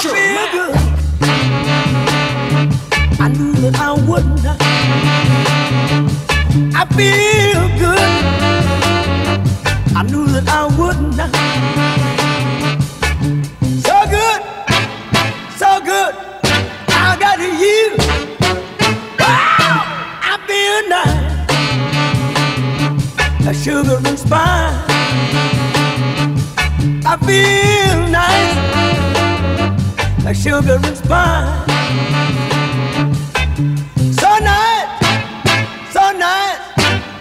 I feel good. I knew that I wouldn't. I feel good. I knew that I wouldn't. So good, so good. I got you. Wow, I feel nice. The sugar and spice. I feel nice, like sugar and spice. So nice,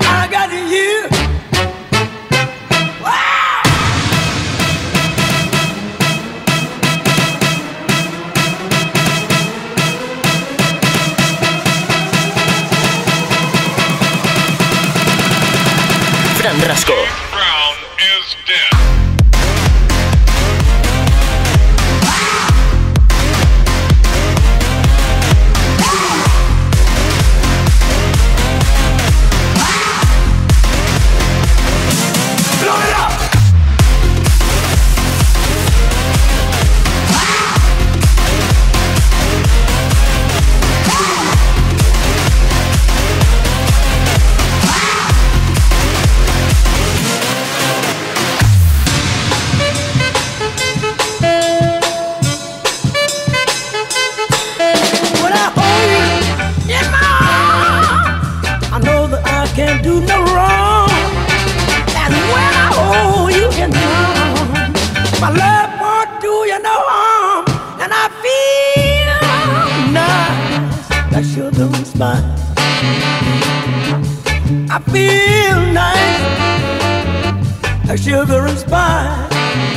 I got you. Wow. Fran Rasco. I feel nice, like sugar and spice.